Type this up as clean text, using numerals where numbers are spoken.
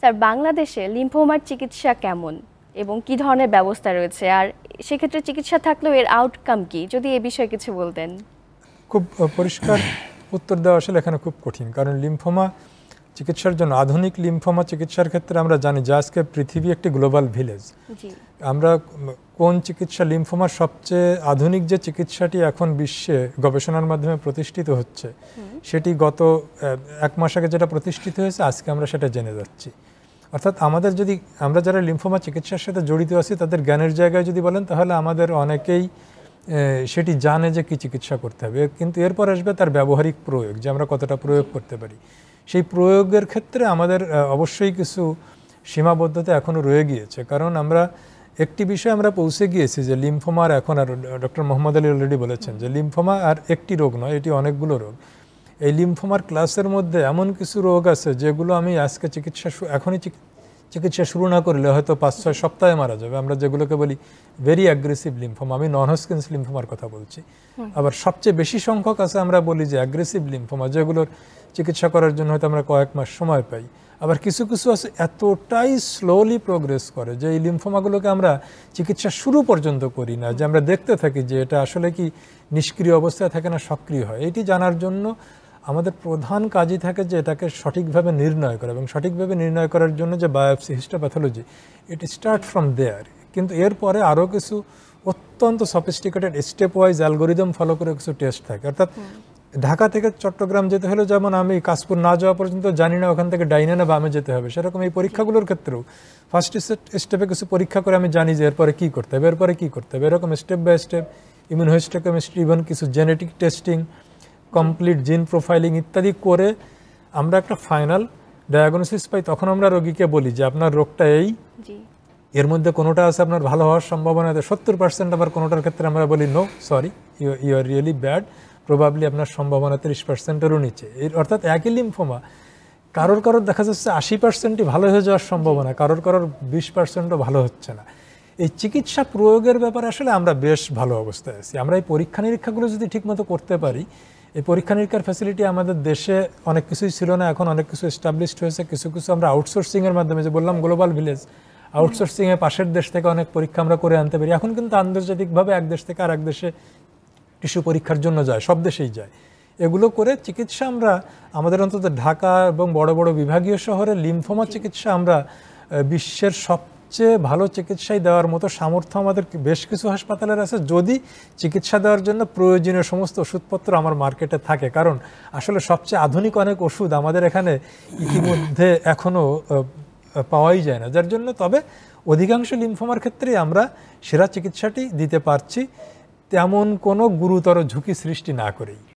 Sir बांग्लादेशे लिम्फोमार चिकित्सा केमन एबं कि धरनेर व्यवस्था रयेछे आर से क्षेत्रे चिकित्सा थाकलेओ एर आउटकाम कि जोदि ए विषये किछु बोलतेन। खूब परिष्कार उत्तर देवा आसले एखाने खूब कठिन, कारण लिम्फोमा चिकित्सार जन्य आधुनिक लिम्फोमा चिकित्सार क्षेत्रे आमरा जानि जे आजके पृथिबी एकटी ग्लोबल भिलेज। आमरा कोन चिकित्सा लिम्फोमा सबचेये आधुनिक जे चिकित्साटी एखन विश्वे गवेषणार माध्यमे प्रतिष्ठित हच्छे सेटी गत एक मास आगे जेटा प्रतिष्ठित हयेछे आजके आमरा सेटा जेने जाच्छि। अर्थात आमादेर यदि आमरा जारा लिम्फोमा चिकित्सार साथे जड़ित आछि तादेर ज्ञानेर जायगाय यदि बोलेन ताहले आमादेर अनेकेई सेटी जाने जे कि चिकित्सा करते हबे, किन्तु एरपर आसबे तार व्यवहारिक प्रयोग जे आमरा कतटा प्रयोग करते पारि। सेई प्रयोगेर क्षेत्रे आमादेर अवश्यई किछु सीमाबद्धता एखोनो रये गियेछे, कारण आमरा एकटी विषय आमरा पौंछे गियेछि जे लिम्फोमा आर एखोन आर डॉक्टर मुहम्मद अली अलरेडी बोलेछेन जे लिम्फोमा आर एकटी रोग नय, एटी अनेकगुलो रोग। এই লিম্ফোমার ক্লাসের মধ্যে এমন কিছু রোগ আছে যেগুলো আমি আজকে চিকিৎসা শুরু না করলে হয়তো ৫-৬ সপ্তাহে মারা যাবে। আমরা যেগুলোকে বলি ভেরি অ্যাগ্রেসিভ লিম্ফোমা, আমি নন হজকিনস লিম্ফোমার কথা বলছি। আবার সবচেয়ে বেশি সংখ্যক আছে আমরা বলি যে অ্যাগ্রেসিভ লিম্ফোমা, যেগুলোর চিকিৎসা করার জন্য হয়তো আমরা কয়েক মাস সময় পাই। আবার কিছু কিছু আছে এতটাই স্লোলি প্রোগ্রেস করে যে এই লিম্ফোমাগুলোকে আমরা চিকিৎসা শুরু পর্যন্ত করি না, যে আমরা দেখতে থাকি যে এটা আসলে কি নিষ্ক্রিয় অবস্থায় থাকে না সক্রিয় হয়। এটি জানার জন্য আমাদের প্রধান কাজই থাকে যে এটাকে সঠিকভাবে নির্ণয় করা, এবং সঠিকভাবে নির্ণয় করার জন্য যে biopsy histopathology it start from there. কিন্তু এরপরে আরও কিছু অত্যন্ত sophisticated step wise algorithm follow করে কিছু টেস্ট থাকে। অর্থাৎ ঢাকা থেকে চট্টগ্রাম যেতে হলে যেমন আমি কাশপুর না যাওয়া পর্যন্ত জানি না ওখান থেকে ডাইনে না বামে যেতে হবে, সেরকম এই পরীক্ষাগুলোর ক্ষেত্রেও ফার্স্ট স্টেপে কিছু পরীক্ষা করে আমি জানি যে এরপরে কী করতে হবে, এরপরে কী করতে হবে। এরকম step by step immunohistochemistry, even কিছু genetic testing, complete gene profiling ইত্যাদি করে আমরা একটা ফাইনাল ডায়াগনোসিস পাই। তখন আমরা রোগীকে বলি যে আপনার রোগটা এই, এর মধ্যে কোনোটা আছে আপনার ভালো হওয়ার সম্ভাবনা আছে 70%, আবার কোনোটার ক্ষেত্রে আমরা বলি no sorry you are really bad, probably আপনার সম্ভাবনা 30%-এরও নিচে। অর্থাৎ একই লিম্ফোমা কারোর কারোর দেখা যাচ্ছে 80%ই ভালো হয়ে যাওয়ার সম্ভাবনা, কারোর কারোর 20%ও ভালো হচ্ছে না। এই চিকিৎসা প্রয়োগের ব্যাপারে আসলে আমরা বেশ ভালো অবস্থায় আছি। আমরা এই পরীক্ষা নিরীক্ষাগুলো যদি ঠিকমতো করতে পারি, এই পরীক্ষা নিরীক্ষার ফ্যাসিলিটি আমাদের দেশে অনেক কিছুই ছিল না, এখন অনেক কিছু এস্টাবলিশড হয়েছে। কিছু কিছু আমরা আউটসোর্সিংয়ের মাধ্যমে, যে বললাম গ্লোবাল ভিলেজ, আউটসোর্সিংয়ে পাশের দেশ থেকে অনেক পরীক্ষা আমরা করে আনতে পারি। এখন কিন্তু আন্তর্জাতিকভাবে এক দেশ থেকে আর এক দেশে টিস্যু পরীক্ষার জন্য যায়, সব দেশেই যায়। এগুলো করে চিকিৎসা আমরা আমাদের অন্তত ঢাকা এবং বড় বড় বিভাগীয় শহরে লিম্ফোমা চিকিৎসা আমরা বিশ্বের সবচেয়ে ভালো চিকিৎসাই দেওয়ার মতো সামর্থ্য আমাদের বেশ কিছু হাসপাতালের আছে, যদি চিকিৎসা দেওয়ার জন্য প্রয়োজনীয় সমস্ত ওষুধপত্র আমার মার্কেটে থাকে। কারণ আসলে সবচেয়ে আধুনিক অনেক ওষুধ আমাদের এখানে ইতিমধ্যে এখনও পাওয়াই যায় না, যার জন্য তবে অধিকাংশ লিম্ফোমার ক্ষেত্রেই আমরা সেরা চিকিৎসাটি দিতে পারছি তেমন কোনো গুরুতর ঝুঁকি সৃষ্টি না করেই।